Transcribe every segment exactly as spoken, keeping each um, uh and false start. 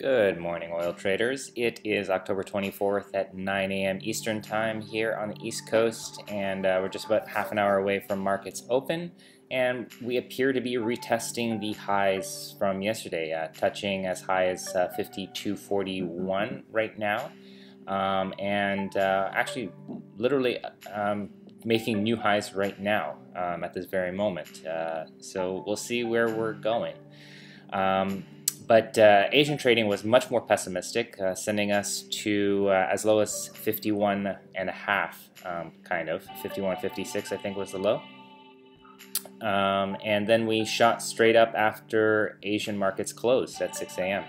Good morning, oil traders. It is October twenty-fourth at nine A M Eastern Time here on the East Coast, and uh, we're just about half an hour away from markets open, and we appear to be retesting the highs from yesterday, uh, touching as high as uh, fifty-two forty-one right now, um, and uh, actually literally um, making new highs right now um, at this very moment. Uh, so we'll see where we're going. Um, But uh, Asian trading was much more pessimistic, uh, sending us to uh, as low as fifty-one and a half, um, kind of fifty-one fifty-six, I think, was the low. Um, and then we shot straight up after Asian markets closed at six A M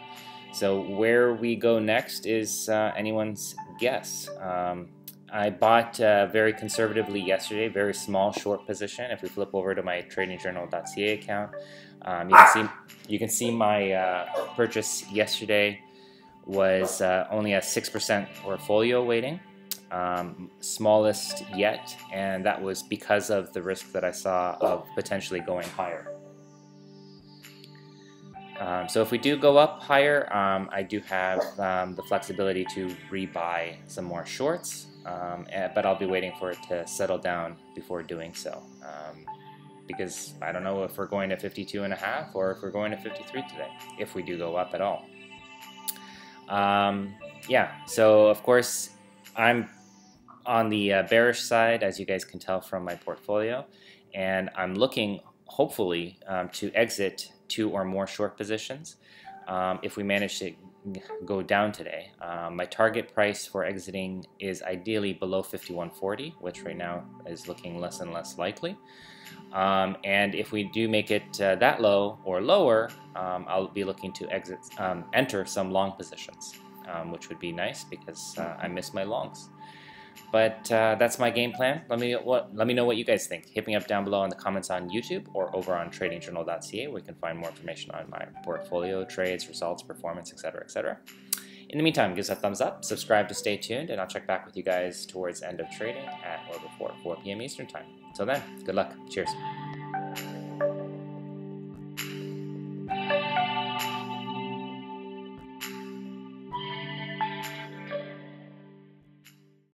So where we go next is uh, anyone's guess. Um, I bought uh, very conservatively yesterday, very small short position. If we flip over to my Trading Journal dot C A account, um, you can see. You can see my uh, purchase yesterday was uh, only a six percent portfolio weighting, um, smallest yet, and that was because of the risk that I saw of potentially going higher. Um, so if we do go up higher, um, I do have um, the flexibility to rebuy some more shorts, um, but I'll be waiting for it to settle down before doing so. Um, Because I don't know if we're going to fifty-two and a half or if we're going to fifty-three today, if we do go up at all. Um, yeah, so of course I'm on the uh, bearish side, as you guys can tell from my portfolio, and I'm looking hopefully um, to exit two or more short positions um, if we manage to go down today. Um, my target price for exiting is ideally below fifty-one forty, which right now is looking less and less likely. Um, and if we do make it uh, that low or lower, um, I'll be looking to exit, um, enter some long positions, um, which would be nice because uh, I miss my longs. But uh, that's my game plan. Let me what, let me know what you guys think. Hit me up down below in the comments on YouTube or over on Trading Journal dot C A, where you can find more information on my portfolio, trades, results, performance, et cetera, et cetera. In the meantime, give us a thumbs up, subscribe to stay tuned, and I'll check back with you guys towards end of trading at or before four P M Eastern Time. Until then, good luck. Cheers.